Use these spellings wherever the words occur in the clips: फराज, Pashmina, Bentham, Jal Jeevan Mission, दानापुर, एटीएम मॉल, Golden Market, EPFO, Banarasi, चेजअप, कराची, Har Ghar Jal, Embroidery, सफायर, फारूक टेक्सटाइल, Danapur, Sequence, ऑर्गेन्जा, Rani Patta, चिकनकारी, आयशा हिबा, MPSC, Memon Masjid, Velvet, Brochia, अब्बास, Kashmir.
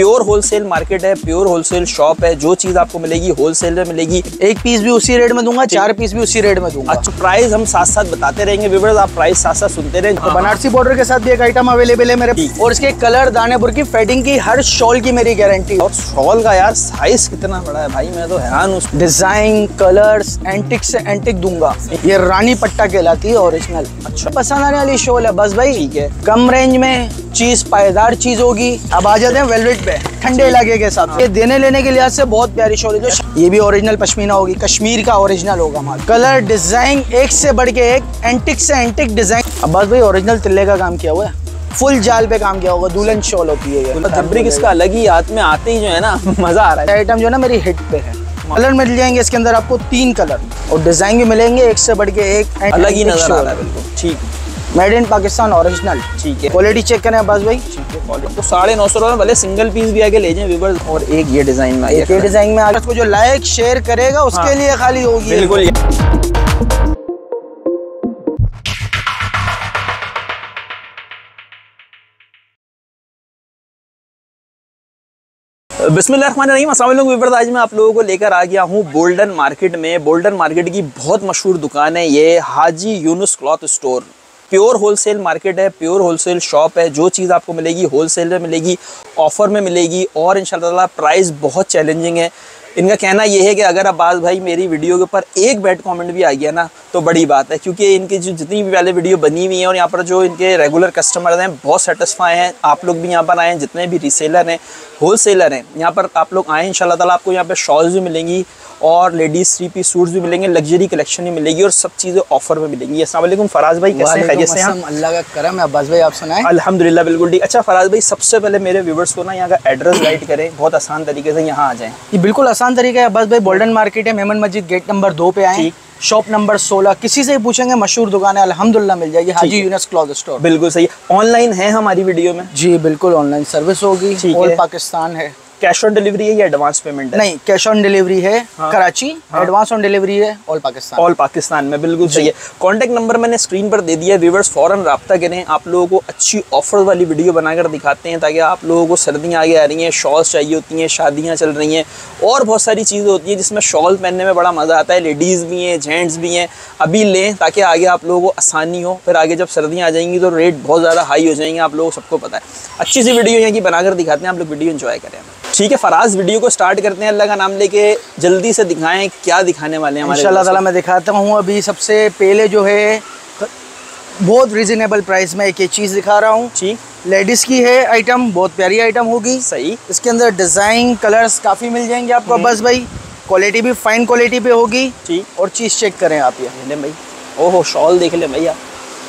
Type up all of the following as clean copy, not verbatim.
Pure wholesale market है, pure wholesale shop है, जो चीज आपको मिलेगी होलसेल में मिलेगी। एक पीस भी उसी रेट में दूंगा, चार पीस भी उसी रेट में दूंगा। अच्छा, प्राइस हम साथ साथ बताते रहेंगे व्यूअर्स, आप प्राइस साथ साथ सुनते रहें। तो बनारसी बॉर्डर के साथ भी एक आइटम अवेलेबल है मेरे पास, और इसके कलर, दानापुर की फैटिंग की, हर शॉल की मेरी गारंटी। और शॉल का यार साइज कितना बड़ा है भाई, मैं तो हैरान हूँ। डिजाइन, कलर्स, एंटिक से एंटिक दूंगा। ये रानी पट्टा कहलाती है, ओरिजिनल। अच्छा, पसंद आने वाली शॉल है बस भाई, ठीक है। कम रेंज में चीज पायदार चीज होगी। अब आ जाते हैं वेलवेट पे, ठंडे इलाके के हिसाब से। ये देने लेने के लिहाज से बहुत प्यारी शॉल है। ये भी ओरिजिनल पश्मीना होगी, कश्मीर का ओरिजिनल होगा हमारा। कलर, डिजाइन एक से बढ़ के एक, एंटिक से एंटिक डिजाइन। अब बस भाई ओरिजिनल तिल्ले का काम किया हुआ है, फुल जाल पे काम किया होगा, दुल्हन शॉल होती है। फैब्रिक इसका अलग ही, हाथ में आते ही जो है ना मजा आ रहा है। आइटम जो है ना मेरी हिट पे है। कलर मिल जाएंगे इसके अंदर आपको 3 कलर, और डिजाइन भी मिलेंगे एक से बढ़ के एक, अलग ही नजर आ रहा है बिल्कुल। ठीक, मेड इन पाकिस्तान ओरिजिनल, ठीक है। क्वालिटी चेक करें बस भाई, ठीक है क्वालिटी। तो 950 में भले सिंगल पीस भी आके ले जाएं व्यूअर्स। और एक ये डिजाइन में, एक ये डिजाइन में आज को जो लाइक शेयर करेगा उसके लिए खाली होगी बिल्कुल। बिस्मिल्लाहिर्रहमानिर्रहीम, अस्सलाम वालेकुम व्यूअर्स। आज मैं आप लोगों को लेकर आ गया हूँ गोल्डन मार्केट में। गोल्डन मार्केट की बहुत मशहूर दुकान है ये, Haji Yunus cloth store. Pure wholesale market है, प्योर होलसेल शॉप है। जो चीज़ आपको मिलेगी होलसेल में मिलेगी, ऑफ़र में मिलेगी, और इंशाल्लाह प्राइस बहुत चैलेंजिंग है। इनका कहना यह है कि अगर अब्बास भाई मेरी वीडियो के ऊपर एक बैड कमेंट भी आ गया ना तो बड़ी बात है, क्योंकि इनकी जो जितनी भी पहले वीडियो बनी हुई है और यहाँ पर जो इनके रेगुलर कस्टमर हैं बहुत सेटिस्फाई हैं। आप लोग भी यहाँ पर आएँ, जितने भी रीसेलर हैं, होलसेलर हैं, यहाँ पर आप लोग आएँ। इंशाल्लाह ताला आपको यहाँ पर शॉल्स भी मिलेंगी और लेडीज़ 3 पीस सूट्स भी मिलेंगे, लग्जरी कलेक्शन भी मिलेगी, और सब चीज़ें ऑफर में मिलेंगी। अस्सलाम वालेकुम फराज भाई, कैसे खैरियत से हैं? अल्लाह का करम है अब्बास भाई, आप सुनाएं? अल्हम्दुलिल्लाह बिल्कुल ठीक। अच्छा फराज भाई, सबसे पहले मेरे व्यूवर्स को ना यहाँ का एड्रेस गाइड करें, बहुत आसान तरीके से यहाँ आ जाएँ। ये बिल्कुल आसान तरीका है अब्बास भाई। गोल्डन मार्केट है, मेमन मस्जिद गेट नंबर 2 पे आएँ, शॉप नंबर 16। किसी से पूछेंगे मशहूर दुकान है, अल्हम्दुलिल्लाह मिल जाएगी, हाजी यूनुस क्लॉथ स्टोर। बिल्कुल सही। ऑनलाइन है हमारी वीडियो में? जी बिल्कुल, ऑनलाइन सर्विस होगी, ऑल पाकिस्तान है। कैश ऑन डिलीवरी है या एडवांस पेमेंट है? नहीं, कैश ऑन डिलीवरी है। हाँ, कराची। हाँ, एडवांस ऑन डिलीवरी है, ऑल पाकिस्तान, ऑल पाकिस्तान में। बिल्कुल सही है। कॉन्टैक्ट नंबर मैंने स्क्रीन पर दे दिया है व्यूअर्स, फौरन रब्ता करें। आप लोगों को अच्छी ऑफर वाली वीडियो बनाकर दिखाते हैं, ताकि आप लोगों को सर्दियाँ आगे आ रही हैं, शॉल्स चाहिए होती हैं, शादियाँ चल रही हैं और बहुत सारी चीज़ें होती हैं जिसमें शॉल पहनने में बड़ा मज़ा आता है। लेडीज़ भी हैं, जेंट्स भी हैं। अभी लें ताकि आगे आप लोगों को आसानी हो, फिर आगे जब सर्दियाँ आ जाएंगी तो रेट बहुत ज़्यादा हाई हो जाएंगे, आप लोगों को सबको पता है। अच्छी सी वीडियो यहाँ की बनाकर दिखाते हैं, आप लोग वीडियो इन्जॉय करें। ठीक है फराज, वीडियो को स्टार्ट करते हैं अल्लाह का नाम लेके। जल्दी से दिखाएं क्या दिखाने वाले हैं हमारे इंशाल्लाह ताला। मैं दिखाता हूँ अभी। सबसे पहले जो है बहुत रिजनेबल प्राइस में एक ये चीज़ दिखा रहा हूँ। ठीक, लेडीज़ की है आइटम, बहुत प्यारी आइटम होगी। सही, इसके अंदर डिज़ाइन कलर्स काफ़ी मिल जाएंगे आपको बस भाई। क्वालिटी भी फाइन क्वालिटी पर होगी। ठीक, और चीज़ चेक करें आप, ये भाई ओहो शॉल देख लें भैया।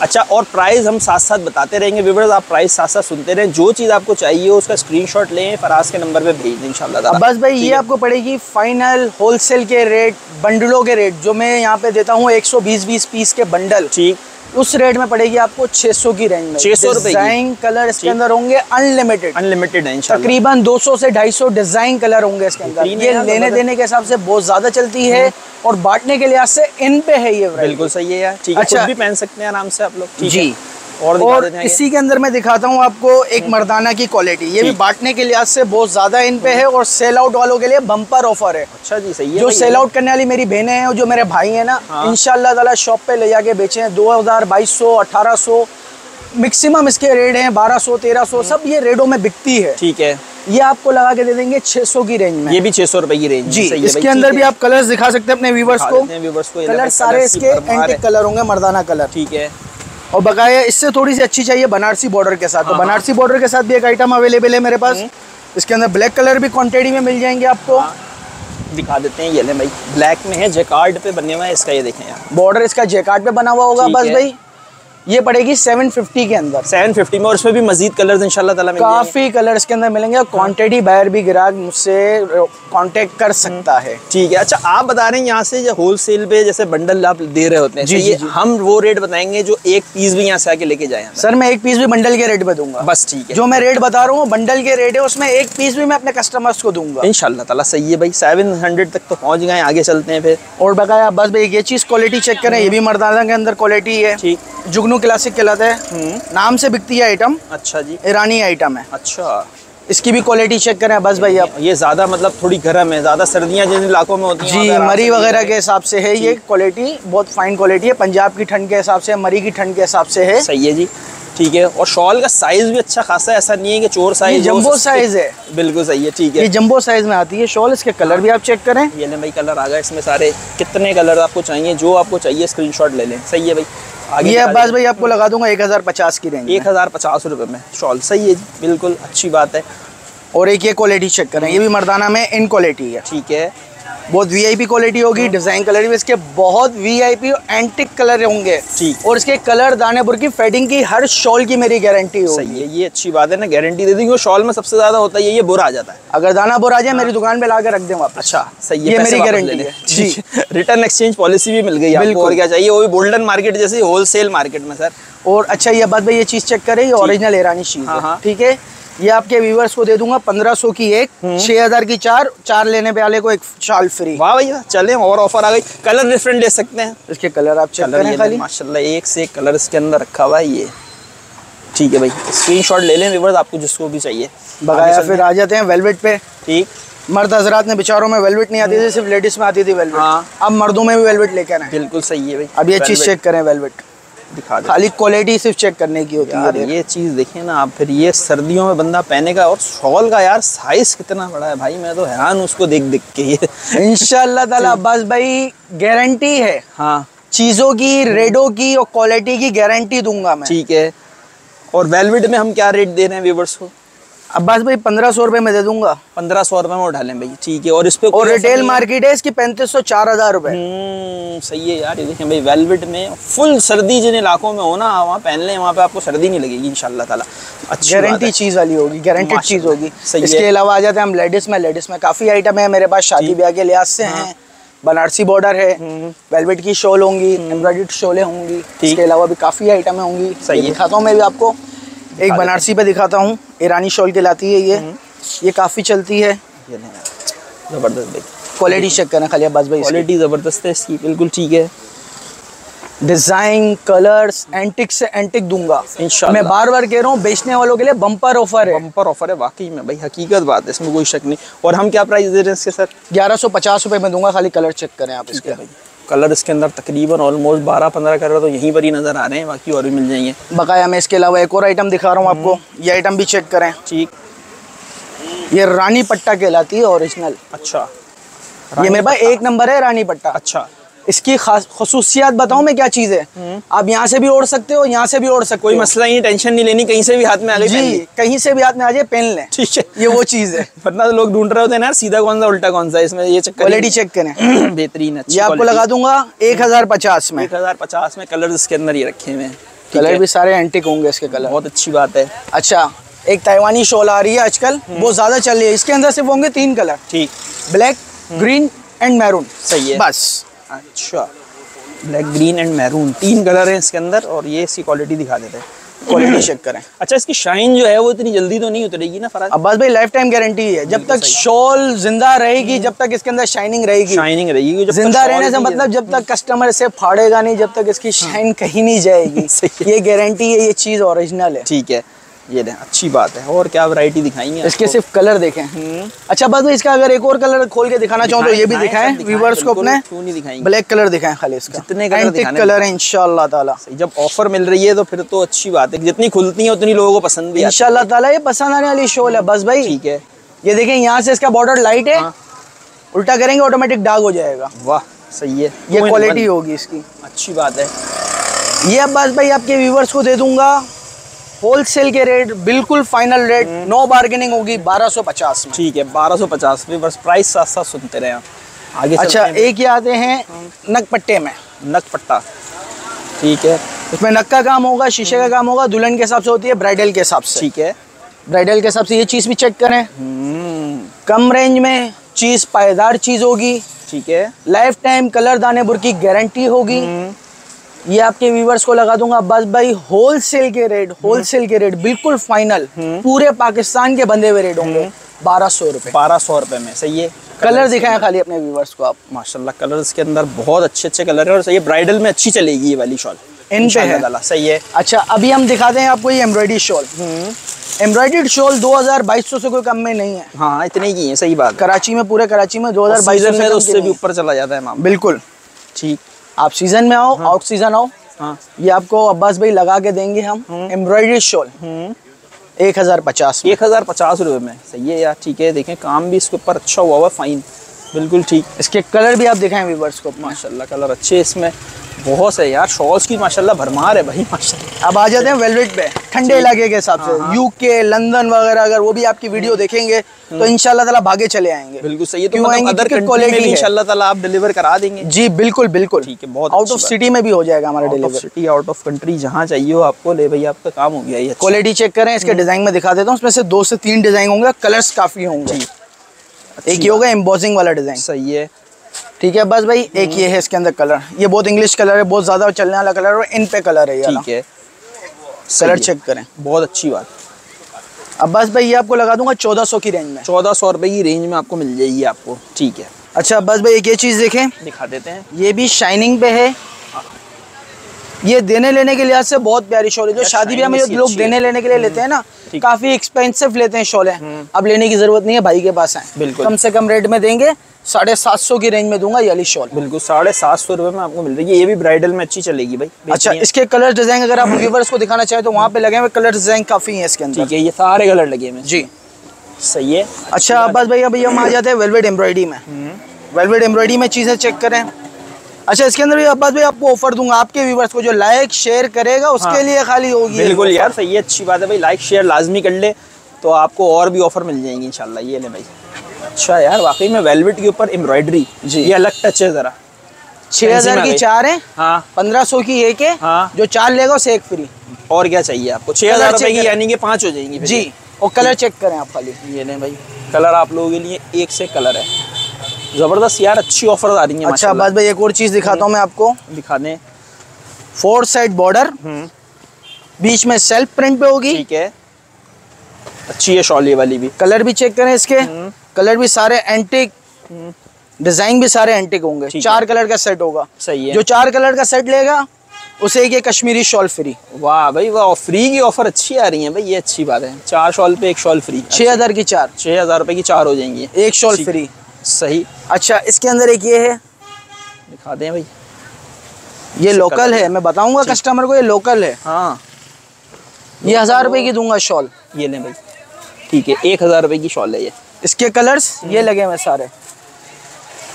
अच्छा, और प्राइस हम साथ साथ बताते रहेंगे व्यूअर्स, आप प्राइस साथ साथ सुनते रहें। जो चीज़ आपको चाहिए उसका स्क्रीनशॉट लें, फराज के नंबर पे भेज दें इंशाल्लाह। बस भाई ये आपको पड़ेगी फाइनल होलसेल के रेट, बंडलों के रेट जो मैं यहाँ पे देता हूँ 120-20 पीस के बंडल। ठीक, उस रेट में पड़ेगी आपको 600 की रेंज में, 600 रुपये। डिजाइन कलर इसके अंदर होंगे अनलिमिटेड, अनलिमिटेड है इंशाल्लाह। तकरीबन 200 से 250 डिजाइन कलर होंगे इसके अंदर। ये लेने देने के हिसाब से बहुत ज़्यादा चलती है, और बांटने के लिहाज से इन पे है ये। बिल्कुल सही है यार। ठीक है, अच्छा भी पहन सकते हैं आराम से आप लोग। जी, और इसी के अंदर मैं दिखाता हूँ आपको एक मर्दाना की क्वालिटी। ये भी बांटने के लिहाज से बहुत ज्यादा इन पे है, और सेल आउट वालों के लिए बम्पर ऑफर है। अच्छा जी, सही है। जो सेल आउट करने वाली मेरी बहनें हैं और जो मेरे भाई हैं ना, इंशाल्लाह ताला शॉप पे ले जाके बेचे। 2000, 2200, 1800 मैक्सिमम इसके रेट हैं, 1200, 1300 सब ये रेटों में बिकती है। ठीक है, ये आपको लगा के दे देंगे 600 की रेंज में। ये भी 600 रुपए की रेंज जी। इसके अंदर भी आप कलर्स दिखा सकते हैं अपने व्यूवर्स को। कलर सारे इसके एंटिक कलर होंगे, मर्दाना कलर। ठीक है, और बकाया इससे थोड़ी सी अच्छी चाहिए बनारसी बॉर्डर के साथ। तो बनारसी बॉर्डर के साथ भी एक आइटम अवेलेबल है मेरे पास। इसके अंदर ब्लैक कलर भी क्वांटिटी में मिल जाएंगे आपको। दिखा देते हैं, ये ले भाई, ब्लैक में है, जैकार्ड पे बने हुआ है इसका। ये देखें बॉर्डर इसका जैकार्ड पे बना हुआ होगा बस भाई। ये पड़ेगी 750 के अंदर, 750 में, और इसमें भी मजीद कलर्स इंशाल्लाह ताला मिलेंगे। काफ़ी कलर्स के अंदर मिलेंगे, और क्वांटिटी बायर भी ग्राहक मुझसे कांटेक्ट कर सकता है। ठीक है, अच्छा आप बता रहे हैं यहाँ से होलसेल पे जैसे बंडल आप दे रहे होते हैं। जी, तो ये जी, हम वो रेट बताएंगे जो एक पीस भी यहाँ से आके लेके जाए। सर मैं एक पीस भी बंडल के रेट में दूंगा बस। ठीक है, जो मैं रेट बता रहा हूँ बंडल के रेट है, उसमें एक पीस भी मैं अपने कस्टमर्स को दूंगा इंशाल्लाह ताला। सही है भाई, 700 तक तो पहुँच गए, आगे चलते हैं फिर। और बकाया बस भाई ये चीज़ क्वालिटी चेक करें। ये भी मर्दाना के अंदर क्वालिटी है। ठीक, जुगनू क्लासिक कहलाता है, नाम से बिकती है आइटम। अच्छा जी, ईरानी आइटम है। अच्छा, इसकी भी क्वालिटी चेक करें बस भाई आप। ये ज़्यादा मतलब थोड़ी गर्म है, ज़्यादा सर्दियाँ जिन इलाकों में होती हैं जी, मरी वगैरह के हिसाब से है ये क्वालिटी, बहुत फाइन क्वालिटी है, पंजाब की ठंड के हिसाब से, मरी की ठंड के हिसाब से है। सही है जी, ठीक है। और शॉल का साइज भी अच्छा खासा है, ऐसा नहीं है कि चोर साइज, जंबो साइज है, बिल्कुल सही है, ठीक है। ये जंबो साइज में आती है शॉल। इसके कलर भी आप चेक करें, ये ले भाई कलर आ गया इसमें सारे, कितने कलर आपको चाहिए, जो आपको चाहिए स्क्रीनशॉट ले लें। सही है भाई, आगे ये अब्बास भाई आपको लगा दूंगा 1050 की रेंज, 1050 रुपये में शॉल। सही है जी, बिल्कुल अच्छी बात है। और एक ये क्वालिटी चेक करें, ये भी मर्दाना में इन क्वालिटी है, ठीक है, बहुत वीआईपी क्वालिटी होगी। डिजाइन कलर भी इसके बहुत वीआईपी और एंटिक कलर होंगे, ठीक। और इसके कलर दानापुर की फैटिंग की हर शॉल की मेरी गारंटी हो। सही है, ये अच्छी बात है ना, गारंटी दे देंगे। शॉल में सबसे ज्यादा होता है ये बुरा आ जाता है, अगर दानापुर आ जाए मेरी दुकान पे ला के रख दें वापस। अच्छा, सही है, ये मेरी गारंटी है जी। रिटर्न एक्सचेंज पॉलिसी भी मिल गई आपको, और क्या चाहिए, वो भी गोल्डन मार्केट जैसे होलसेल मार्केट में सर। और अच्छा ये बात भाई, ये चीज चेक करें, ये ओरिजिनल ईरानी चीज है, ठीक है। ये आपके व्यूवर्स को दे दूंगा 1500 की एक, 6000 की चार लेने पे वाले को एक शाल फ्री। वाह भैया, चले और ऑफर आ गई। कलर डिफरेंट ले सकते हैं, इसके कलर आप चेक करें खाली, माशाल्लाह एक से एक कलर इसके अंदर रखा हुआ है ये, ठीक है भाई। स्क्रीनशॉट ले लें व्यूवर्स, आपको जिसको भी चाहिए बकाया। फिर आ जाते हैं वेलवेट पे, ठीक। मर्द हजरात में बेचारों में वेलवेट नहीं आती थी, सिर्फ लेडीज में आती थी वेलवेट, अब मर्दों में भी वेलवेट लेकर आए, बिल्कुल सही है भाई। अब ये चीज चेक करें, वेलवेट दिखा दे, खाली क्वालिटी सिर्फ चेक करने की होती है। ये चीज़ देखिए ना आप, फिर ये सर्दियों में बंदा पहने का। और शॉल का यार साइज कितना बड़ा है भाई, मैं तो हैरान हूँ उसको देख देख के। ये इंशाल्लाह ताला अब्बास भाई गारंटी है, हाँ, चीज़ों की, रेडों की और क्वालिटी की गारंटी दूंगा मैं, ठीक है। और वेलवेट में हम क्या रेट दे रहे हैं व्यूवर्स को अब्बास भाई? 1500 रुपये में दे दूंगा, 1500 रुपये में उठा लें भाई, ठीक है। और इस पे और रिटेल मार्केट है इसकी 3500 4000 रुपये। सही है यार, ये देखें भाई वेलवेट में फुल सर्दी जिन इलाकों में हो ना वहाँ पहन लें, वहाँ पे आपको सर्दी नहीं लगेगी इंशाल्लाह ताला। अच्छी गारंटी चीज़ वाली होगी, गारंटेड चीज़ होगी। इसके अलावा आ जाते हैं हम लेडीज में। लेडीज में काफ़ी आइटम है मेरे पास, शादी ब्याह के लिहाज से हैं, बनारसी बॉर्डर है, वेलवेट की शॉल होंगी, एम्ब्रॉयडर्ड शॉलें होंगी, इसके अलावा भी काफ़ी आइटमें होंगी। सही दिखाता हूँ मैं भी आपको, एक बनारसी पे दिखाता हूँ, ईरानी शॉल कहलाती है ये काफ़ी चलती है, ज़बरदस्त भाई। क्वालिटी चेक करना खाली अब्बास भाई, क्वालिटी ज़बरदस्त है इसकी, बिल्कुल ठीक है। डिज़ाइन, कलर्स, एंटिक से एंटिक दूंगा इंशाल्लाह। मैं बार बार कह रहा हूँ बेचने वालों के लिए बम्पर ऑफर है, बम्पर ऑफर है वाकई में भाई, हकीकत बात है, इसमें कोई शक नहीं। और हम क्या प्राइस दे रहे हैं इसके सर? 1150 रुपये में दूंगा, खाली कलर चेक करें आप इसके। कलर इसके अंदर तकरीबन ऑलमोस्ट 12-15 कलर तो यहीं पर ही नज़र आ रहे हैं, बाकी और भी मिल जाएंगे बकाया। मैं इसके अलावा एक और आइटम दिखा रहा हूँ आपको, ये आइटम भी चेक करें, ठीक। ये रानी पट्टा कहलाती है ओरिजिनल, अच्छा, ये मेरे पास 1 नंबर है रानी पट्टा। अच्छा, इसकी खास खसूसियात बताऊँ मैं क्या चीज़ है, आप यहाँ से भी ओढ़ सकते हो, यहाँ से भी ओढ़ सकते हो, कोई मसला नहीं, टेंशन नहीं लेनी, कहीं से भी हाथ में आ जाए जी, कहीं से भी हाथ में आ जाए पहन लें, ठीक है। ये वो चीज़ है, वरना तो लोग ढूंढ रहे होते हैं ना सीधा कौन सा उल्टा कौन सा, इसमें ये क्वालिटी चेक करें बेहतरीन है। ये आपको लगा दूंगा 1050 में, 1050 में। कलर इसके अंदर ये रखे हुए हैं, कलर भी सारे एंटिक होंगे इसके कलर, बहुत अच्छी बात है। अच्छा, एक ताइवानी शॉल आ रही है आजकल, बहुत ज़्यादा चल रही है, इसके अंदर सिर्फ होंगे 3 कलर, ठीक, ब्लैक, ग्रीन एंड मैरून। सही है, बस। अच्छा, black, green and maroon, 3 colour हैं इसके अंदर। और ये इसकी क्वालिटी दिखा देते हैं, क्वालिटी चेक करें। अच्छा, इसकी शाइन जो है वो इतनी जल्दी तो नहीं उतरेगी ना फराज अब्बास भाई? लाइफ टाइम गारंटी है, जब तक शॉल जिंदा रहेगी, जब तक इसके अंदर शाइनिंग रहेगी, शाइनिंग रहेगी। जिंदा रहने से मतलब जब तक कस्टमर से फाड़ेगा नहीं, जब तक इसकी शाइन कहीं नहीं जाएगी, ये गारंटी है, ये चीज़ ओरिजिनल है, ठीक है। ये अच्छी बात है। और क्या वैरायटी दिखाएंगे इसके? सिर्फ कलर देखें। अच्छा बात है, इसका अगर एक और कलर खोल के दिखाना चाहूँ तो ये भी दिखाएं व्यूअर्स को अपने, क्यों नहीं दिखाएंगे, ब्लैक कलर दिखाएं खाली, इसका जितने कलर है इंशाल्लाह ताला। जब ऑफर मिल रही है तो फिर तो अच्छी बात है, जितनी खुलती है उतनी लोगों को पसंद भी इंशाल्लाह ताला। ये पसंद आने वाली शॉल है बस भाई, ठीक है। ये देखें, यहाँ से इसका बॉर्डर लाइट है, उल्टा करेंगे ऑटोमेटिक डार्क हो जाएगा। वाह, सही है, ये क्वालिटी होगी इसकी, अच्छी बात है। ये अब्बास भाई आपके व्यूअर्स को दे दूंगा होलसेल के रेट, बिल्कुल फाइनल रेट, नो बार्गेनिंग होगी, 1250 में, ठीक है। 1250 में बस, प्राइस साथ सुनते रहे आप आगे। अच्छा, एक ये आते हैं नक पट्टे में, नक पट्टा, ठीक है। इसमें नक का काम होगा, शीशे का काम होगा, दुल्हन के हिसाब से होती है, ब्राइडल के हिसाब से, ठीक है, ब्राइडल के हिसाब से। ये चीज़ भी चेक करें, कम रेंज में चीज़ पायदार चीज़ होगी, ठीक है। लाइफ टाइम कलर दानेपुर की गारंटी होगी। ये आपके व्यूवर्स को लगा दूंगा अब्बास भाई होलसेल के रेट, होलसेल के रेट बिल्कुल फाइनल, पूरे पाकिस्तान के बंधे हुए रेट होंगे, 1200 रुपये, 1200 रुपये में। सही है, कलर दिखाएं खाली अपने व्यूवर्स को आप, माशाल्लाह कलर इसके अंदर बहुत अच्छे अच्छे कलर है। और सही है, ब्राइडल में अच्छी चलेगी ये वाली शॉल, इन पे है, सही है। अच्छा, अभी हम दिखाते हैं आपको ये एम्ब्रॉयडरी शॉल। एम्ब्रॉयडर्ड शॉल 2200 से कोई कम में नहीं है। हाँ इतने की है, सही बात। कराची में, पूरे कराची में 2200 में उससे भी ऊपर चला जाता है। बिल्कुल ठीक, आप सीजन में आओ, आउट सीजन आओ। हाँ ये आपको अब्बास भाई लगा के देंगे हम एम्ब्रॉयडरी शॉल 1050 1050 रुपये में। सही है यार, ठीक है। देखें काम भी इसके ऊपर अच्छा हुआ हुआ, फाइन बिल्कुल ठीक। इसके कलर भी आप दिखाएं व्यूअर्स को, माशाल्लाह कलर अच्छे इसमें बहुत है यार। शॉल्स की माशाल्लाह भरमार है भाई, माशाल्लाह। अब आ जाते हैं वेलवेट पे, ठंडे इलाके के हिसाब से। यूके, लंदन वगैरह अगर वो भी आपकी वीडियो देखेंगे तो इंशाल्लाह ताला भागे चले आएंगे। बिल्कुल सही है, तो मतलब अदर कंट्री में भी इंशाल्लाह ताला आप डिलीवर करा देंगे। जी बिल्कुल बिल्कुल, ठीक है। बहुत आउट ऑफ सिटी में भी हो जाएगा हमारा deliver, city out of country जहाँ चाहिए हो आपको। ले भाई आपका काम हो गया। ये क्वालिटी चेक करें, इसके डिजाइन में दिखा देता हूँ। उसमें से 2 से 3 डिजाइन होंगे, कलर्स काफी होंगे। एक ये होगा एम्बॉसिंग वाला डिजाइन, सही है, ठीक है। बस भाई एक ये है इसके अंदर कलर, ये बहुत इंग्लिश कलर है, बहुत ज्यादा चलने वाला कलर है और इन पे कलर है यार, ठीक है। कलर चेक करें, बहुत अच्छी बात। अब बस भाई ये आपको लगा दूंगा 1400 की रेंज में, 1400 रुपए की रेंज में आपको मिल जाएगी आपको, ठीक है। अच्छा बस भाई एक ये चीज देखें, दिखा देते हैं। ये भी शाइनिंग पे है, ये देने लेने के लिहाज से बहुत प्यारी शॉल है। जो शादी ब्याह में जो लोग देने लेने के लिए लेते हैं ना, काफी एक्सपेंसिव लेते हैं शॉल है। अब लेने की जरूरत नहीं है, भाई के पास है, बिल्कुल कम से कम रेट में देंगे। 750 की रेंज में दूंगा ये वाली शॉल, बिल्कुल 750 रुपए में आपको मिल रही है। ये भी ब्राइडल में अच्छी चलेगी भाई। अच्छा इसके कलर डिजाइन अगर आप व्यूअर्स को दिखाना चाहे तो वहाँ पे लगे हुए कलर डिजाइन काफी है इसके अंदर, ठीक है। ये सारे कलर लगे हुए, जी सही है। अच्छा बस भैया भैया हम आ जाते हैं वेलवेट एम्ब्रॉयडरी में। वेलवेट एम्ब्रॉयडरी में चीजें चेक करें। अच्छा इसके अंदर भी अब्बास भाई आपको ऑफर दूंगा, आपके व्यूअर्स को जो लाइक शेयर करेगा उसके लिए खाली होगी। बिल्कुल यार सही है, अच्छी बात है भाई। लाइक शेयर लाजमी कर ले तो आपको और भी ऑफर मिल जाएंगी इंशाल्लाह। ये ले भाई, अच्छा यार वाकई में वेलवेट के ऊपर एम्ब्रॉयडरी ये अलग टच है जरा। 6000 की 4 है, 1500 की 1 है, जो 4 लेगा उसे 1 फ्री। और क्या चाहिए आपको? 6000 रुपए की यानी कि 5 हो जाएंगी जी। और कलर चेक करें आप खाली, ये ले भाई कलर आप लोगों के लिए एक से कलर है, जबरदस्त यार अच्छी ऑफर आ रही है। अच्छा बस भाई एक और चीज दिखाता हूँ मैं आपको, दिखा दें। 4 साइड बॉर्डर, बीच में सेल्फ प्रिंट पे होगी, ठीक है। अच्छी है शॉल ये वाली भी। कलर भी चेक करें इसके, कलर भी सारे एंटीक, डिजाइन भी सारे एंटीक होंगे। 4 कलर का सेट होगा, सही है। जो 4 कलर का सेट लेगा उसे ये कश्मीरी शॉल फ्री। वाह भाई वाह, फ्री की ऑफर अच्छी आ रही है भाई, ये अच्छी बात है। 4 शॉल पे 1 शॉल फ्री। 6000 की 4, 6000 रुपए की 4 हो जाएंगी, 1 शॉल फ्री, सही। अच्छा इसके अंदर एक ये है, दिखा दें भाई। ये लोकल है, मैं बताऊंगा कस्टमर को ये लोकल है। हाँ ये 1000 रुपए की दूंगा शॉल, ये ले भाई, ठीक है। 1000 रुपए की शॉल है ये। इसके कलर्स ये लगे हुए सारे,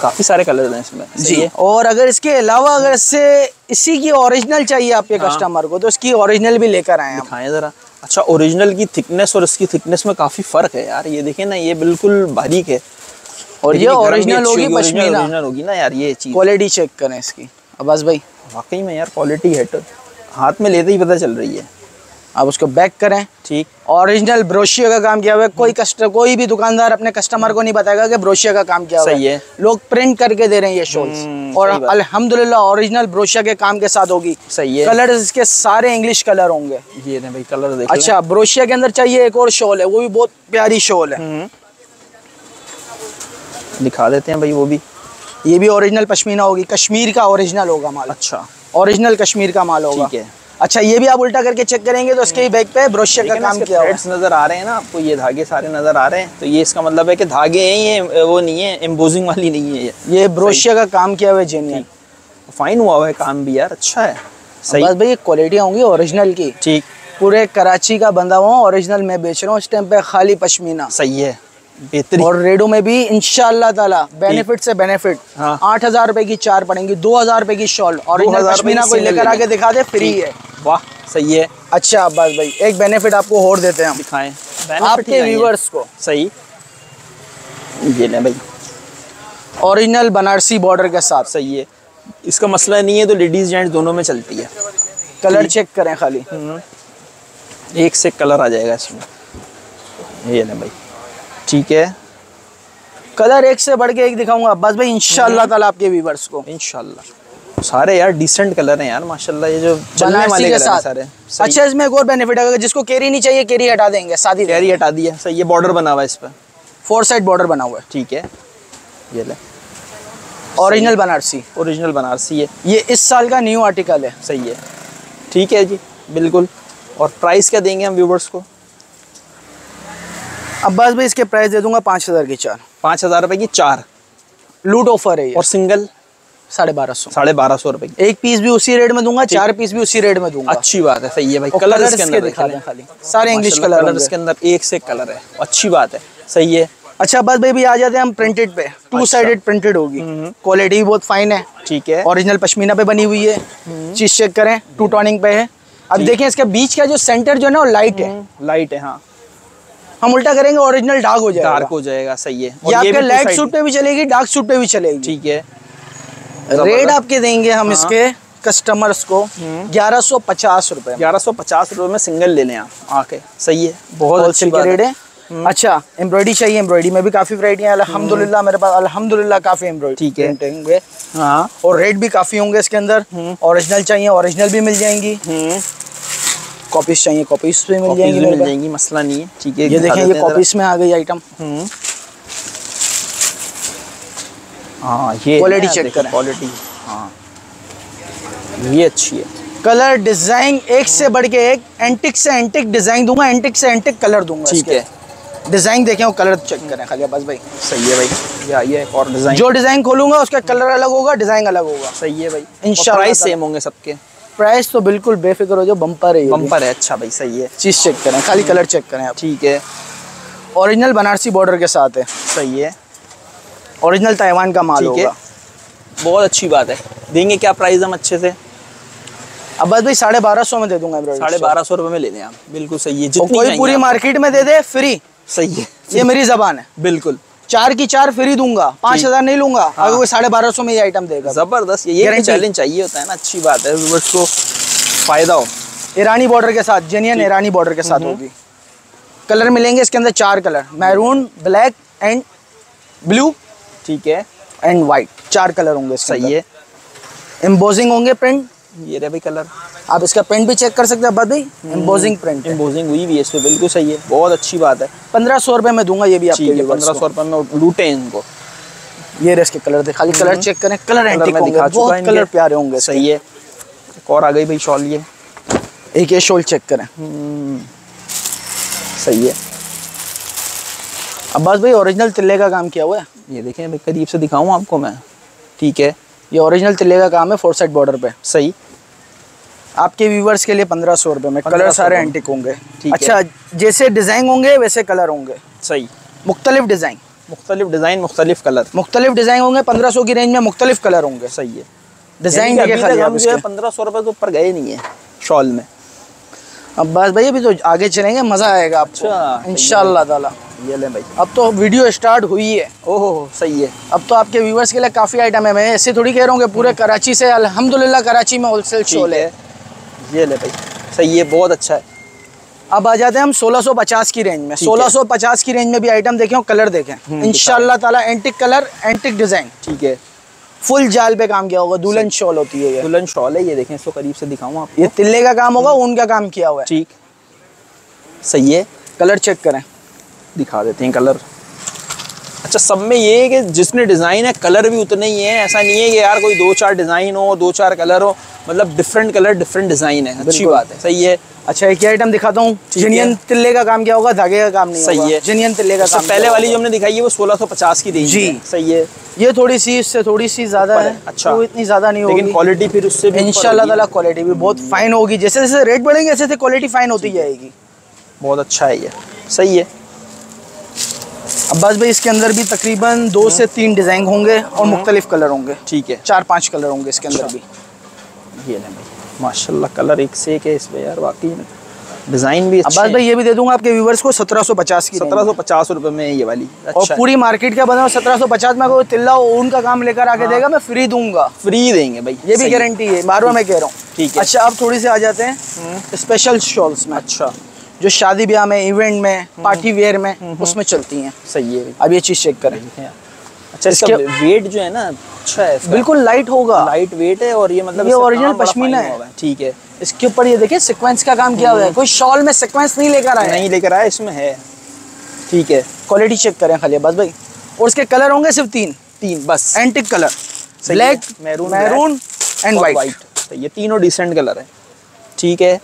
काफी सारे कलर हैं इसमें जी। और अगर इसके अलावा अगर इससे इसी की ओरिजिनल चाहिए आपके कस्टमर को तो इसकी ओरिजिनल भी लेकर आए हैं, दिखाएं जरा। अच्छा ओरिजिनल की थिकनेस और इसकी थिकनेस में काफी फर्क है यार, ये देखें ना, ये बिल्कुल बारीक है। और ये ओरिजिनल होगी, पश्मीना होगी ना यार। ये चीज क्वालिटी चेक करें इसकी अब्बास भाई, वाकई में यार क्वालिटी है, हाथ में लेते ही पता चल रही है। आप उसको बैक करें, ठीक। ओरिजिनल ब्रोशिया का काम किया हुआ है, कोई भी दुकानदार अपने कस्टमर को नहीं बताएगा कि ब्रोशिया का काम किया हुआ है। सही है, लोग प्रिंट करके दे रहे हैं ये शॉल्स, और अल्हम्दुलिल्लाह ओरिजिनल ब्रोशिया के काम के साथ होगी। सही है, कलर इसके सारे इंग्लिश कलर होंगे। ये भाई कलर देख। अच्छा ब्रोशिया के अंदर चाहिए एक और शॉल है, वो भी बहुत प्यारी शॉल है, दिखा देते हैं भाई वो भी। ये भी ओरिजिनल पश्मीना होगी, कश्मीर का ओरिजिनल होगा माल। अच्छा ओरिजिनल कश्मीर का माल होगा, ठीक है। अच्छा ये भी आप उल्टा करके चेक करेंगे तो इसके बैक पे ब्रोशिया का काम किया हुआ है। थ्रेड्स नजर आ रहे हैं ना आपको, ये धागे सारे नजर आ रहे हैं, तो ये इसका मतलब है कि धागे हैं, ये वो नहीं है, एम्बोजिंग वाली नहीं है। ये ब्रोशिया का काम किया हुआ है, जेन्युइन फाइन हुआ है काम भी यार, अच्छा है। सही बस भाई, ये क्वालिटी होंगी ओरिजिनल की, ठीक। पूरे कराची का बंदा हुआ, ओरिजिनल में बेच रहा हूँ इस टाइम पे, खाली पश्मीना, सही है, बेहतरीन। और रेडो में भी इंशाल्लाह ताला बेनिफिट से बेनिफिट। 8000 रुपए की 4 पड़ेंगी, 2000 रुपए की शॉल, और पश्मीना को लेकर आके दिखा दे, फ्री है। वाह सही है। अच्छा अब्बास भाई एक बेनिफिट आपको और देते हैं हम, दिखाएं आपके व्यूअर्स को। सही, ये ले भाई ओरिजिनल बनारसी बॉर्डर के साथ, सही है। इसका मसला नहीं है तो लेडीज जेंट्स दोनों में चलती है। कलर चेक करें खाली, एक से कलर आ जाएगा इसमें, ये ले भाई, ठीक है। कलर एक से बढ़ के एक दिखाऊंगा अब्बास भाई इंशाल्लाह ताला आपके व्यूअर्स को, इंशाल्लाह। सारे यार डिसेंट कलर हैं यार माशाल्लाह, ये जो चलने वाले के साथ सारे। अच्छा इसमें एक और बेनिफिट है, जिसको कैरी नहीं चाहिए कैरी हटा देंगे, सादी कैरी हटा दी है। सही, ये बॉर्डर बना हुआ है इस पर, 4 साइड बॉर्डर बना हुआ है, ठीक है। ये ले ओरिजिनल बनारसी, ओरिजिनल बनारसी है ये, इस साल का न्यू आर्टिकल है, सही है, ठीक है जी बिल्कुल। और प्राइस क्या देंगे हम व्यूअर्स को? अब्बास भाई इसके प्राइस दे दूंगा 5000 की चार, 5000 रुपए की चार, लूट ऑफर है। और सिंगल 1250, 1250 रुपए की। एक पीस भी उसी रेट में दूंगा, चार पीस भी उसी रेट में दूंगा। अच्छी बात है, सही है भाई। कलर इसके अंदर दिखा दें खाली, सारे इंग्लिश कलर इसके अंदर, एक से कलर है, अच्छी बात है, सही है। अच्छा अब्बास भाई भी आ जाते हैं हम प्रिंटेड पे, टू साइडेड प्रिंटेड होगी, क्वालिटी भी बहुत फाइन है, ठीक है। ओरिजिनल पश्मीना पे बनी हुई है, चीज चेक करें, टू टॉनिंग पे है। अब देखें इसके बीच का जो सेंटर जो है ना वो लाइट है, लाइट है हाँ। हम उल्टा करेंगे ओरिजिनल डार्क हो जाएगा, डार्क हो जाएगा, सही है। और ये आपके लाइट सूट पे भी चलेगी, डार्क सूट पे भी चलेगी, ठीक है। रेट आपके देंगे हम इसके कस्टमर्स को 1150 रुपए, 1150 रुपए में सिंगल ले लें आप आके, सही है, बहुत अच्छी रेट है। अच्छा एम्ब्रॉयडरी चाहिए, एम्ब्रॉयडरी में भी काफी वैरायटियां हैं अल्हम्दुलिल्लाह, मेरे पास अल्हम्दुलिल्लाह काफी एम्ब्रॉयडरी, ठीक है हाँ। और रेट भी काफी होंगे इसके अंदर। ओरिजिनल चाहिए ओरिजिनल भी मिल जाएंगी, कॉपीज चाहिए कॉपीज भी मिल जाएंगी, मसला नहीं है, ठीक है। ये देखें ये कॉपीज में आ गई आइटम, हाँ ये क्वालिटी चेक करें, क्वालिटी हाँ ये अच्छी है। कलर डिजाइन एक से बढ़ के एक, एंटिक से एंटिक डिजाइन दूंगा, एंटिक से एंटिक कलर दूंगा, ठीक है। डिजाइन देखें और कलर चेक करें खाली बस भाई, सही है भाई। या ये और डिजाइन, जो डिजाइन खोलूंगा उसका कलर अलग होगा, डिजाइन अलग होगा, सही है भाई। इंशाल्लाह प्राइस सेम होंगे सबके, प्राइस तो बिल्कुल बेफिक्र हो जाओ, बम्पर है, बम्पर है, अच्छा भाई सही है। चीज चेक करें खाली, कलर चेक करें आप, ठीक है। ओरिजिनल बनारसी बॉर्डर के साथ है, सही है, ओरिजिनल ताइवान का माल होगा, बहुत अच्छी बात है। देंगे क्या प्राइस हम अच्छे से? अब बस भाई 1250 में दे दूंगा, 1250 रुपए में ले लें आप, बिल्कुल सही है। कोई पूरी मार्केट में दे दे फ्री, सही है, ये मेरी जबान है, बिल्कुल। चार की चार फ्री दूंगा, 5000 नहीं लूंगा, अगर वो 1250 में ये आइटम देगा, जबरदस्त। ये चैलेंज चाहिए होता है ना, अच्छी बात है, व्यूअर्स को फायदा हो। ईरानी बॉर्डर के साथ, जेन्युइन ईरानी बॉर्डर के साथ होगी। कलर मिलेंगे इसके अंदर चार colour, maroon, black and blue, ठीक है, एंड व्हाइट, चार कलर होंगे, सही है। एम्बोजिंग होंगे प्रिंट, ये रहे भाई कलर, आप इसका प्रिंट भी चेक कर सकते हैं भाई, एम्बोजिंग प्रिंट, एम्बोजिंग हुई भी है इसमें, बिल्कुल सही है, बहुत अच्छी बात है। 1500 रुपए में दूंगा ये भी आपके लिए, 1500 रुपए में लूटे इनको। ये रहे इसके कलर, खाली कलर चेक करें, कलर एंटिक होंगे, बहुत कलर प्यारे होंगे, सही है। और आ गई भाई शॉल, ये एक ये शॉल चेक करें, सही है। अब्बास भाई ओरिजिनल तिल्ले का काम किया हुआ है, ये देखें भाई करीब से दिखाऊं आपको मैं, ठीक है। ये ओरिजिनल तिल्ले का काम है, फोर साइड बॉर्डर पे, सही। आपके व्यूवर्स के लिए 1500 रुपए में, कलर सारे एंटिक होंगे, ठीक है। अच्छा जैसे डिजाइन होंगे वैसे कलर होंगे, सही। मुख्तलिफ डिजाइन, मुख्तलिफ डिजाइन, मुख्तलिफ कलर, मुख्तलिफ डिजाइन होंगे, 1500 की रेंज में मुख्तलिफ कलर होंगे, सही है। डिजाइन 1500 रुपए के ऊपर गए नहीं है शॉल में। अब्बास भाई अभी तो आगे चलेंगे, मजा आएगा आपको इंशाल्लाह ताला। ये ले भाई, अब तो वीडियो स्टार्ट हुई है, ओहो सही है। अब तो आपके व्यूवर्स के लिए काफी आइटम है, मैं ऐसे थोड़ी कह रहा हूँ कि पूरे कराची से, अल्हम्दुलिल्लाह कराची में होलसेल शॉल है। ये ले भाई, सही है, बहुत अच्छा है। अब आ जाते हैं हम 1650 की रेंज में, 1650 की रेंज में भी आइटम देखें, कलर देखें इंशाल्लाह ताला, एंटिक कलर एंटिक डिजाइन, ठीक है। फुल जाल पे काम किया होगा, दुल्हन शॉल होती है, ये दुल्हन शॉल है, ये देखें इसको करीब से दिखाऊं आपको। ये तिल्ले का काम होगा, ऊन का काम किया हुआ है, ठीक, सही है। कलर चेक करें, दिखा देते हैं कलर। अच्छा सब में ये है कि जिसने डिज़ाइन है कलर भी उतने ही हैं, ऐसा नहीं है कि यार कोई दो चार डिज़ाइन हो, दो चार कलर हो, मतलब डिफरेंट कलर डिफरेंट डिज़ाइन है, अच्छी बात है, सही है। अच्छा एक आइटम दिखाता हूँ, जेन्युइन तिल्ले का काम क्या होगा, धागे का काम नहीं, सही है। जेन्युइन तिल्ले का काम, पहले वाली जो हमने दिखाई है वो 1650 की रेंज है, सही है। ये थोड़ी सी इससे थोड़ी सी ज्यादा है, अच्छा वो इतनी ज्यादा नहीं होगी, लेकिन क्वालिटी फिर उससे भी इंशाल्लाह ताला, क्वालिटी भी बहुत फाइन होगी, जैसे जैसे रेट बढ़ेंगे ऐसे ऐसे क्वालिटी फाइन होती जाएगी, बहुत अच्छा है ये, सही है। अब्बास भाई इसके अंदर भी तकरीबन 2 से 3 डिजाइन होंगे और मुख्तलिफ कलर होंगे, ठीक है, 4-5 कलर होंगे इसके अंदर भी। ये भाई माशाल्लाह कलर एक से एक है इसमें यार, वाकई में डिजाइन भी अच्छे। अब्बास भाई ये भी दे दूंगा आपके व्यूवर्स को 1750 की, 1750 रुपए में ये वाली, अच्छा और पूरी मार्केट का बनाओ 1750 में, कोई तिल्ला ऊन का काम लेकर आके देगा मैं फ्री दूंगा, फ्री देंगे भाई, ये भी गारंटी है, बार बार मैं कह रहा हूँ, ठीक है। अच्छा आप थोड़ी से आ जाते हैं स्पेशल शॉल्स में, अच्छा जो शादी ब्याह में, इवेंट में, पार्टी वेयर में, उसमें चलती है, सही है। अब ये चीज चेक करें, अच्छा इसका वेट जो है ना अच्छा है, बिल्कुल लाइट होगा, लाइट वेट है, और ये मतलब ये ओरिजिनल पश्मीना है, ठीक है। इसके ऊपर ये देखिए सीक्वेंस का काम किया हुआ है, कोई शॉल में सीक्वेंस नहीं लेकर आया, नहीं लेकर आया इसमें है, ठीक है। क्वालिटी चेक करें खाली बस भाई, और इसके कलर होंगे सिर्फ 3 बस, antique colour, black, maroon and white, ये तीनों डिसेंट कलर है, ठीक है।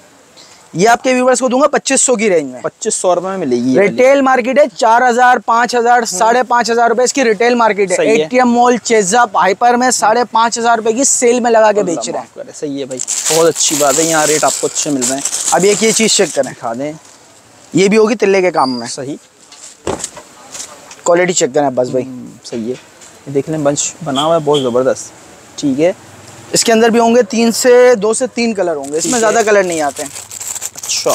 ये आपके व्यूवर्स को दूंगा 2500 की रेंज में। 2500 रुपए में मिलेगी। रिटेल मार्केट है 4000, 5000, 5500 रुपए इसकी रिटेल मार्केट है। एटीएम मॉल, चेजअप, हाइपर में 5500 रुपए की सेल में लगा के बेच रहे हैं। सही है भाई, बहुत अच्छी बात है, यहाँ रेट आपको अच्छे मिल रहे हैं। अब एक ये चीज चेक करें, खा दें, ये भी होगी तिल्ले के काम में। सही क्वालिटी चेक करें बस भाई, सही है। देख लें बंच बना हुआ है बहुत जबरदस्त, ठीक है। इसके अंदर भी होंगे 2 से 3 कलर होंगे, इसमें ज्यादा कलर नहीं आते हैं। अच्छा,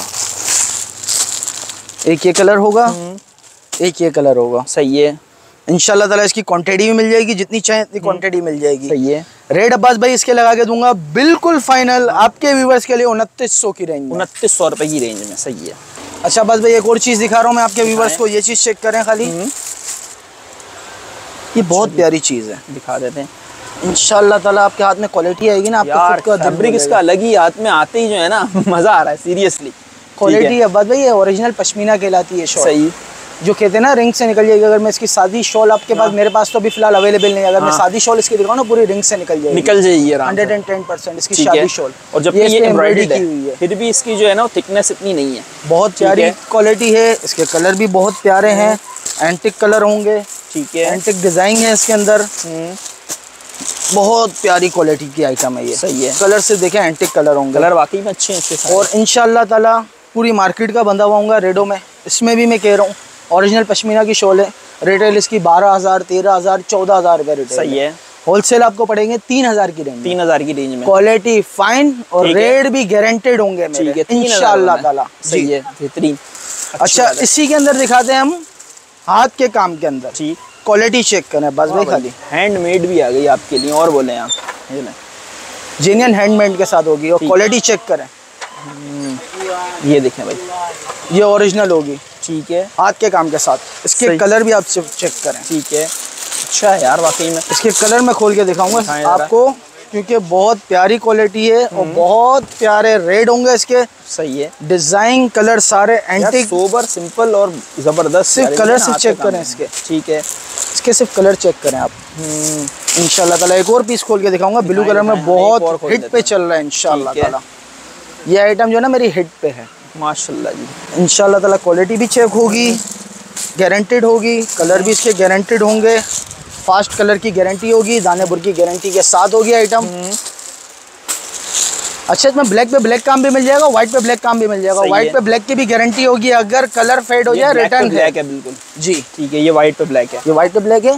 एक ये कलर होगा, एक ये कलर होगा, सही है। इंशाल्लाह ताला इसकी क्वांटिटी भी मिल जाएगी, जितनी चाहिए इतनी क्वांटिटी मिल जाएगी। सही है। रेड अब्बास भाई इसके लगा के दूंगा बिल्कुल फाइनल आपके व्यूवर्स के लिए 2900 की रेंज, 2900 रुपए की रेंज में। सही है। अच्छा अब्बास भाई एक और चीज दिखा रहा हूँ मैं आपके व्यूवर्स को, ये चीज चेक करें खाली, ये बहुत प्यारी चीज है, दिखा देते हैं। इंशाल्लाह ताला आपके हाथ में क्वालिटी आएगी ना, आपको फैब्रिक इसका अलग ही हाथ में आते ही जो है ना मजा आ रहा है सीरियसली। क्वालिटी अब्बास भाई ये ओरिजिनल पश्मीना कहलाती है शॉल, सही, जो कहते हैं ना रिंग से निकल जाएगी। अगर मैं इसकी शादी शॉल आपके पास, मेरे पास तो अभी फिलहाल अवेलेबल नहीं है, अगर मैं शादी शॉल इसकी दिखाऊं ना पूरी रिंग से निकल जाएगी, निकल जाएगी 110% इसकी शादी शॉल। और जब ये एम्ब्रॉयडरी की हुई है फिर भी इसकी जो है ना थिकनेस इतनी नहीं है, बहुत प्यारी क्वालिटी है। इसके कलर भी बहुत प्यारे हैं, एंटिक कलर होंगे, ठीक है, एंटिक डिजाइन है इसके अंदर, बहुत प्यारी क्वालिटी की आइटम है ये। सही है। कलर से देखें एंटिक कलर होंगे, कलर वाकई में अच्छे हैं। और इंशाल्लाह ताला पूरी मार्केट का बंदा हुआ होगा रेडो में, इसमें भी मैं कह रहा हूँ ओरिजिनल पश्मीना की शॉल है, रिटेल इसकी 12000, 13000, 14000 रुपए रिटेल। सही है। होलसेल आपको पड़ेंगे 3000 की रेंज, 3000 की रेंज में। क्वालिटी फाइन और रेट भी गारंटेड होंगे मेरे इंशाल्लाह ताला। सही है, बेहतरीन। अच्छा इसी के अंदर दिखाते हैं हम हाथ के काम के अंदर, ठीक, क्वालिटी चेक करें बस भाई खाली। हैंडमेड भी आ गई आपके लिए, और बोले आप जेन्युइन हैंडमेड के साथ होगी। और क्वालिटी चेक करें, ये देखें भाई, ये ओरिजिनल होगी, ठीक है, हाथ के काम के साथ। इसके कलर भी आप चेक करें, ठीक है। अच्छा है यार वाकई में, इसके कलर मैं खोल के दिखाऊंगा आपको, क्योंकि बहुत प्यारी क्वालिटी है और बहुत प्यारे रेड होंगे इसके। सही है। डिजाइन कलर सारे एंटीक, सोबर, सिंपल और जबरदस्त। सिर्फ कलर से चेक करें इसके, ठीक है, इसके सिर्फ कलर चेक करें आप। इंशाल्लाह ताला एक और पीस खोल के दिखाऊंगा ब्लू कलर में, बहुत हिट पे चल रहा है इंशाल्लाह ताला। ये आइटम जो है ना मेरी हिट पे है माशाल्लाह जी। इंशाल्लाह ताला क्वालिटी भी चेक होगी, गारंटेड होगी, कलर भी इसके गारंटेड होंगे, फास्ट कलर की गारंटी होगी, दानापुर की गारंटी के साथ होगी आइटम। अच्छा इसमें ब्लैक पे ब्लैक काम भी मिल जाएगा, व्हाइट पे ब्लैक काम भी मिल जाएगा। व्हाइट पे ब्लैक की भी गारंटी होगी, अगर कलर फेड हो जाए रिटर्न ब्लैक है बिल्कुल जी, ठीक है। ये व्हाइट पे ब्लैक है, ये व्हाइट पे ब्लैक है,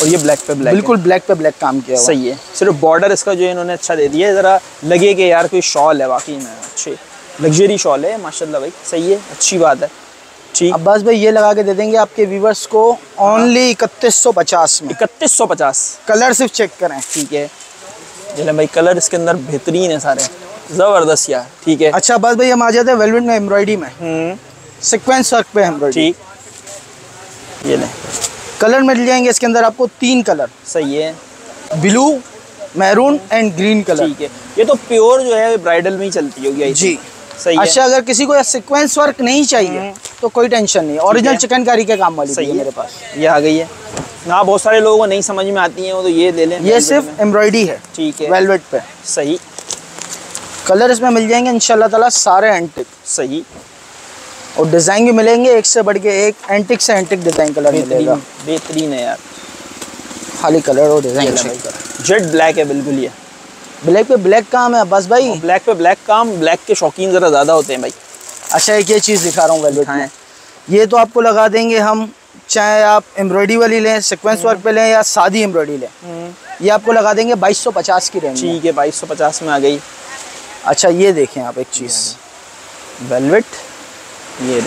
और ये ब्लैक पे ब्लैक, बिल्कुल ब्लैक पे ब्लैक काम किया। सही है। सिर्फ बॉर्डर इसका जो इन्होंने अच्छा दे दिया है, जरा लगे कि यार कोई शॉल है, वाकई में अच्छी लग्जरी शॉल है माशाल्लाह भाई। सही है, अच्छी बात है। अब्बास भाई ये लगा के दे देंगे आपके व्यूवर्स को ओनली 3150 में, 3150। कलर सिर्फ चेक करें, ठीक है। चले भाई, कलर इसके अंदर बेहतरीन है सारे, जबरदस्त यार, ठीक है। अच्छा अब्बास भाई हम आ जाते हैं वेलवेट में एम्ब्रॉयडरी में, सिक्वेंस वर्क पे एम्ब्रॉयडरी, ठीक। ये ले कलर मिल जाएंगे इसके अंदर आपको 3 कलर, सही है, blue, maroon and green colour, ठीक है। ये तो प्योर जो है ब्राइडल में ही चलती होगी जी। सही है। अच्छा अगर किसी को सिक्वेंस वर्क नहीं चाहिए तो कोई टेंशन नहीं, ओरिजिनल चिकनकारी के काम वाली है मेरे पास, ये आ गई है ना। बहुत सारे लोगों को नहीं समझ में आती है, वो तो ये ले लें, ये सिर्फ एम्ब्रॉयडरी है, ठीक है, वेलवेट पे। सही। कलर इसमें मिल जाएंगे इंशाल्लाह ताला सारे एंटिक, सही, और डिजाइन भी मिलेंगे एक से बढ़ के एक, एंटिक से एंटिक डिजाइन कलर मिलेगा, बेहतरीन है यार। खाली कलर और डिजाइन, जेट ब्लैक है बिल्कुल, ये ब्लैक पे ब्लैक काम है बस भाई, ब्लैक पे ब्लैक काम, ब्लैक के शौकीन जरा ज्यादा होते हैं भाई। अच्छा एक ये चीज़ दिखा रहा हूँ वेलवेट में, ये तो आपको लगा देंगे हम, चाहे आप एम्ब्रॉयडरी वाली लें, सिक्वेंस वर्क पे लें या सादी एम्ब्रॉयडरी लें, ये आपको लगा देंगे 2250 की रेंज, ठीक है, 2250 में आ गई। अच्छा ये देखें आप एक चीज़ वेलवेट, ये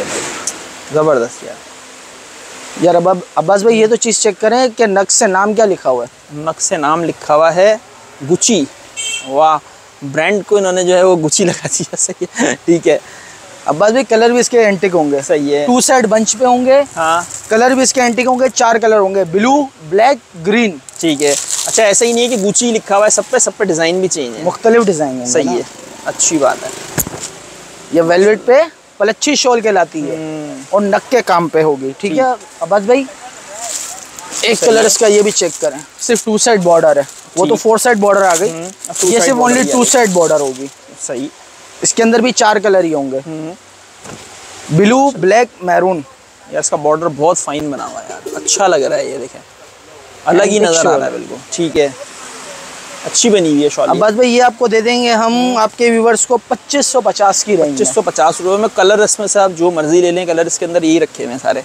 जबरदस्त यार। यार अब्बास भाई ये तो चीज़ चेक करें कि नक्श से नाम क्या लिखा हुआ है, नक्श से नाम लिखा हुआ है गुची। वाह, ब्रांड को इन्होंने जो है वो गुची लगा दिया, सही है, ठीक है। अब्बास भाई कलर भी इसके एंटिक होंगे, सही है, 2 साइड बंच पे होंगे, हाँ, कलर भी इसके एंटिक होंगे, 4 कलर होंगे, ब्लू, ब्लैक, ग्रीन, ठीक है। अच्छा ऐसा ही नहीं है कि गुची लिखा हुआ है सब पे, सब पे डिजाइन भी चेंज है, मुख्तलिफ डिजाइन है, सही है, अच्छी बात है। ये वेलवेट पे पलच्छी शॉल कहलाती है और नक के काम पे होगी, ठीक है। अब्बास भाई एक कलर इसका ये भी चेक करें, सिर्फ 2 साइड बॉर्डर है, वो तो 4 साइड बॉर्डर आ गई, ये सिर्फ ओनली 2 साइड बॉर्डर होगी, सही। इसके अंदर भी चार कलर ही होंगे, ब्लू, ब्लैक, मैरून। यार इसका बॉर्डर बहुत फाइन बना हुआ है यार, अच्छा लग रहा है, ये देखें अलग ही नजर आ रहा है बिल्कुल। ठीक है, अच्छी बनी हुई है शॉल। अब्बास भाई ये आपको दे देंगे हम आपके व्यूवर्स को 2550 की रेंज, 2550 रुपये में। कलर इसमें से आप जो मर्जी ले लें, कलर इसके अंदर यही रखे हुए हैं सारे,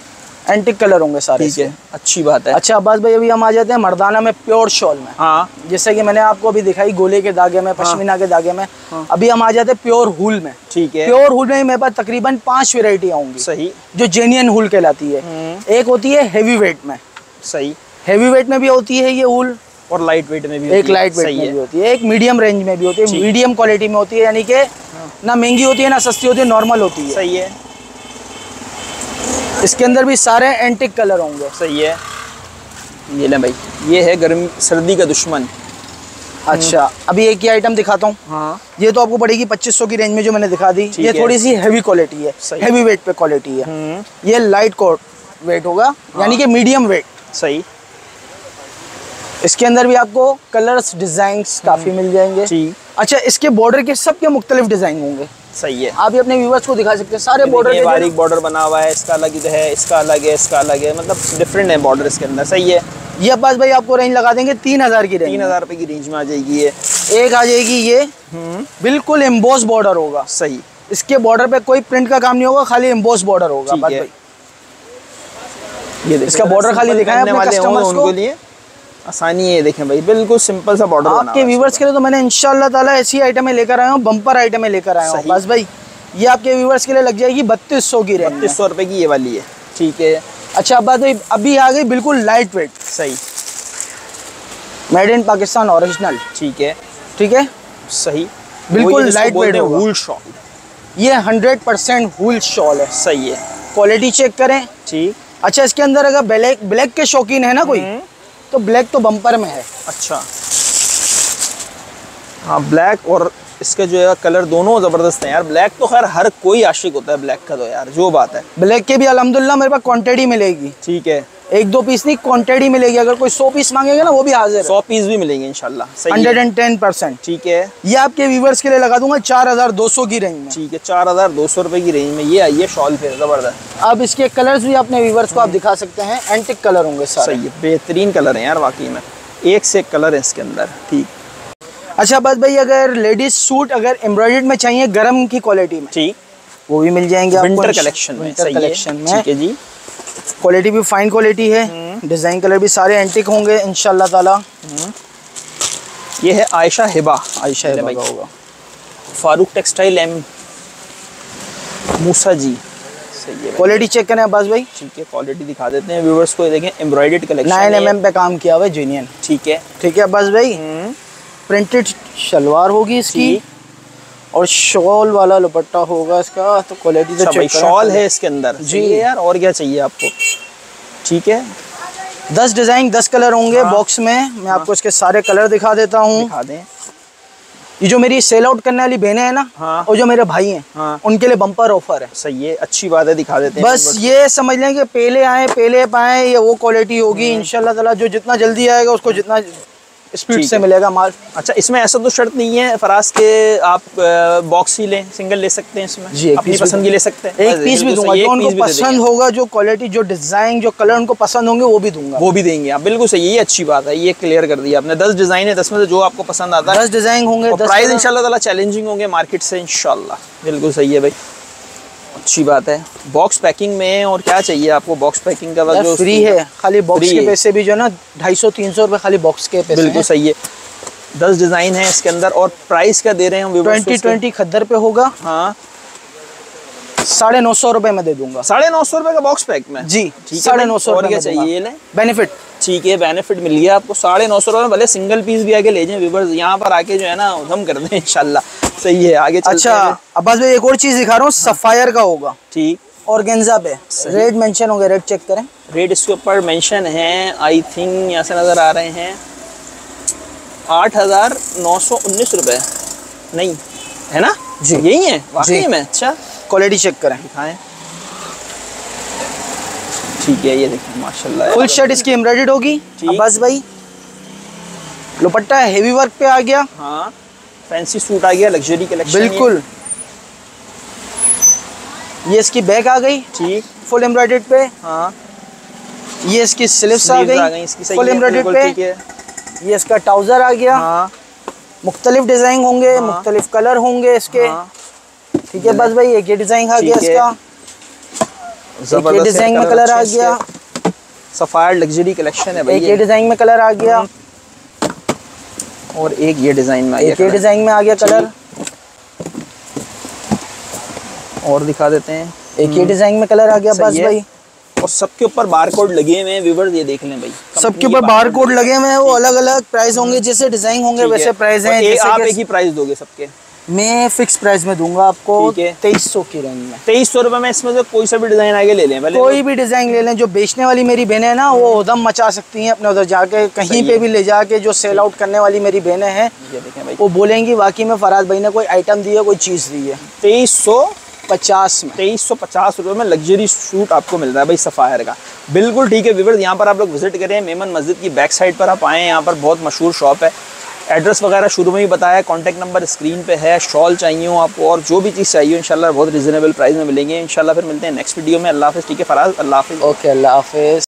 एंटिक कलर होंगे सारे। ठीक है, अच्छी बात है। अच्छा अब्बास भाई अभी हम आ जाते हैं मर्दाना में, प्योर शॉल में। हाँ, जैसे कि मैंने आपको अभी दिखाई गोले के धागे में, पश्मीना के धागे में, अभी हम आ जाते हैं प्योर हुल में। ठीक है, प्योर हुल में मेरे पास तकरीबन 5 वेराइटियाँ होंगी सही, जो जेन्युइन हुल कहलाती है। एक होती है हेवी वेट में, सही, हेवी वेट में भी होती है ये हुल, और लाइट वेट में भी होती है। एक लाइट वेट में भी होती है, एक मीडियम रेंज में भी होती है, मीडियम क्वालिटी में होती है, यानी कि ना महंगी होती है ना सस्ती होती है, नॉर्मल होती है। सही है, इसके अंदर भी सारे एंटिक कलर होंगे। सही है, ये ले भाई, ये है गर्मी सर्दी का दुश्मन। अच्छा अभी एक ही आइटम दिखाता हूँ। हाँ, ये तो आपको पड़ेगी 2500 की रेंज में जो मैंने दिखा दी, ये थोड़ी सी हैवी क्वालिटी है, हैवी वेट पे क्वालिटी है, ये लाइट वेट होगा यानी कि मीडियम वेट। सही, इसके अंदर भी आपको कलर्स डिजाइन्स काफी मिल जाएंगे। अच्छा इसके बॉर्डर के सबके मुख्तलिफ डिजाइन होंगे। सही है, आप ये अपने व्यूवर्स को दिखा सकते हैं सारे बॉर्डर के। बारीक बॉर्डर बना हुआ है, इसका अलग है, इसका अलग है, इसका अलग है, मतलब डिफरेंट है बॉर्डर इसके अंदर। सही है, ये अब्बास भाई आपको रेंज लगा देंगे 3000 की रेंज, 3000 रुपए की रेंज में आ जाएगी ये। एक आ जाएगी ये, बिल्कुल एम्बोस बॉर्डर होगा। सही, इसके बॉर्डर पे कोई प्रिंट का काम नहीं होगा, खाली एम्बोस बॉर्डर होगा। ये इसका बॉर्डर खाली दिखाया, आसानी है। देखें भाई बिल्कुल सिंपल सा बॉर्डर आपके व्यूवर्स के लिए। तो मैंने इंशाल्लाह ताला ऐसी आइटमें लेकर आया हूँ, बम्पर आइटमें लेकर आया हूँ बस भाई। ये आपके व्यूवर्स के लिए लग जाएगी 3200 की रेंज, 3200 रुपए की ये वाली है। ठीक है, अच्छा बात भाई अभी आ गई बिल्कुल लाइट वेट। सही, मेड इन पाकिस्तान ओरिजिनल। ठीक है, ठीक है, सही, बिल्कुल लाइट वेट हुल शॉल, ये 100% हुल शॉल है। सही है, क्वालिटी चेक करें। ठीक, अच्छा इसके अंदर अगर ब्लैक ब्लैक के शौकीन है ना कोई, तो ब्लैक तो बम्पर में है। अच्छा हाँ, ब्लैक और इसके जो है कलर दोनों ज़बरदस्त हैं यार। ब्लैक तो खैर हर कोई आशिक होता है ब्लैक का, तो यार जो बात है। ब्लैक के भी अलहमदुलिल्लाह मेरे पास क्वांटिटी मिलेगी। ठीक है, एक दो पीस नहीं, क्वांटिटी मिलेगी। अगर कोई 100 पीस मांगेगा ना, वो भी हाजिर है, 100 पीस भी मिलेंगे इंशाल्लाह, 110%। ठीक है, ये आपके व्यूवर्स के लिए लगा दूंगा 4200 की रेंज में। ठीक है, 4200 रुपए की रेंज में ये आई है शॉल, फिर जबरदस्त। अब इसके कलर्स भी अपने व्यूवर्स को आप दिखा सकते हैं, एंटिक कलर होंगे सारे। सही है, बेहतरीन कलर है यार वाकई में, एक से एक कलर है इसके अंदर। ठीक, अच्छा बस भाई अगर लेडीज सूट अगर एम्ब्रॉयडर्ड में चाहिए गर्म की क्वालिटी में, ठीक, वो भी मिल जाएंगे विंटर कलेक्शन में। ठीक है जी, क्वालिटी भी फाइन क्वालिटी है, डिजाइन कलर भी सारे एंटिक होंगे इंशाल्लाह ताला। ये है आयशा हिबा, आयशा हिबा का होगा, फारूक टेक्सटाइल एम मूसा जी। सही है, क्वालिटी चेक करें अब्बास भाई। ठीक है, क्वालिटी दिखा देते हैं व्यूवर्स को, देखें एम्ब्रॉयडर्ड कलेक्शन, 9mm पे काम किया हुआ है, जेन्युइन। ठीक है, ठीक है अब्बास भाई, प्रिंटेड शलवार होगी इसकी, और शॉल वाला दुपट्टा होगा इसका। तो क्वालिटी तो भाई शॉल है इसके अंदर जी यार, और क्या चाहिए आपको। ठीक है, 10 डिजाइन 10 कलर होंगे बॉक्स में। मैं आपको इसके सारे कलर दिखा देता हूँ। ये जो मेरी सेल आउट करने वाली बहनें हैं ना, और जो मेरे भाई हैं, उनके लिए बम्पर ऑफर है। सही है, अच्छी बात है, दिखा देते हैं। बस ये समझ लें कि पहले आए पहले पाए, ये वो क्वालिटी होगी इंशाल्लाह ताला। जो जितना जल्दी आएगा उसको जितना स्पीड से मिलेगा माल। अच्छा इसमें ऐसा तो शर्त नहीं है फराज के आप बॉक्स ही लें, सिंगल ले सकते हैं इसमें जी, अपनी पसंद की ले सकते हैं। एक पीस भी दूंगा जो उनको पसंद होगा, जो क्वालिटी जो डिजाइन जो कलर उनको पसंद होंगे वो भी दूंगा, वो भी देंगे आप। बिल्कुल सही, ये अच्छी बात है, ये क्लियर कर दिया आपने। 10 डिजाइन है, 10 में से जो आपको पसंद आता है 10 डिजाइन होंगे। प्राइस इंशाल्लाह ताला चैलेंजिंग होंगे मार्केट से इंशाल्लाह। बिल्कुल सही है भाई, अच्छी बात है। बॉक्स पैकिंग में और क्या चाहिए आपको, बॉक्स पैकिंग का जो फ्री है, खाली बॉक्स के पैसे भी जो है ना 250-300 रुपए खाली बॉक्स के पैसे। बिल्कुल सही है, 10 डिजाइन है इसके अंदर, और प्राइस क्या दे रहे हैं हम, 2020 खद्दर पे होगा। हाँ, 950 रुपए में दे दूंगा, 950 रुपए का बॉक्स पैक में जी। 950 और क्या चाहिए, बेनिफिट। ठीक है, बेनिफिट मिल गया आपको 950 रुपए में, भले सिंगल पीस भी आके ले जाएं व्यूवर्स, यहाँ पर आके जो है ना हम कर दें इंशाल्लाह। सही है, आगे चलते हैं। अच्छा अब्बास भाई एक और चीज दिखा रहा हूँ, सफायर का होगा। ठीक, ऑर्गेन्जा पे रेट मेंशन होंगे, रेट चेक करें, रेट इसके ऊपर मेंशन है, आई थिंक यहाँ से नजर आ रहे हैं 8919 रुपए, नहीं है ना जी, यही है वाकई में। अच्छा क्वालिटी चेक करें, दिखाएं। ठीक है, ये देखिए माशाल्लाह, फुल शर्ट इसकी एम्ब्रॉयडर्ड होगी अब्बास भाई, दुपट्टा हैवी वर्क पे आ गया। हाँ, फैंसी सूट आ गया, लग्जरी कलेक्शन बिल्कुल। ये इसकी बैक आ गई ठीक फुल एम्ब्रॉयडर्ड पे। हाँ ये इसकी स्लीव्स आ गई फुल एम्ब्रॉयडर्ड पे। ये इसका ट्राउजर आ गया। हाँ मुख्तलिफ डिजाइन होंगे। हाँ। मुख्तलिफ कलर होंगे इसके। ठीक है बस भाई एक ये डिजाइन आ गया इसका। एक डिजाइन में कलर आ गया। सफायर लग्जरी कलेक्शन है भाई। एक ये डिजाइन में कलर आ गया और एक ये डिजाइन में आ गया। एक ये डिजाइन में आ गया कलर और दिखा देते हैं। एक ही डिजाइन में कलर आ गया बस भाई। और सबके ऊपर बारकोड लगे हुए हैं व्यूअर्स, ये देख लें भाई। सबके ऊपर बारकोड लगे हुए हैं, वो अलग अलग प्राइस होंगे, जैसे डिजाइन होंगे वैसे प्राइस हैं। आप एक ही प्राइस दोगे सबके? मैं फिक्स प्राइस में दूंगा आपको 2300 की रेंज में। 2300 रुपए में इसमें से कोई सा भी डिजाइन आगे ले लें, कोई भी डिजाइन ले लें। जो बेचने वाली मेरी बहनें है ना वो उधम मचा सकती हैं अपने उधर जाके, कहीं पे भी ले जाके। जो सेल आउट करने वाली मेरी बहनें हैं वो बोलेंगी वाकई में फराज भाई ने कोई आइटम दी है, कोई चीज दी है। 2350 में 2350 रुपये में लग्जरी सूट आपको मिल रहा है भाई सफायर का। बिल्कुल ठीक है व्यूअर्स, यहाँ पर आप लोग विजिट करें। मेमन मस्जिद की बैक साइड पर आप आएँ, यहाँ पर बहुत मशहूर शॉप है। एड्रेस वगैरह शुरू में ही बताया, कॉन्टैक्ट नंबर स्क्रीन पे है। शॉल चाहिए हो आपको और जो भी चीज़ चाहिए इंशाल्लाह बहुत रिजनेबल प्राइस में मिलेंगे। इंशाल्लाह फिर मिलते हैं नेक्स्ट वीडियो में। अल्लाह हाफिज़। ठीक है फराज, अल्लाह हाफिज़। ओके अल्लाह हाफिज़।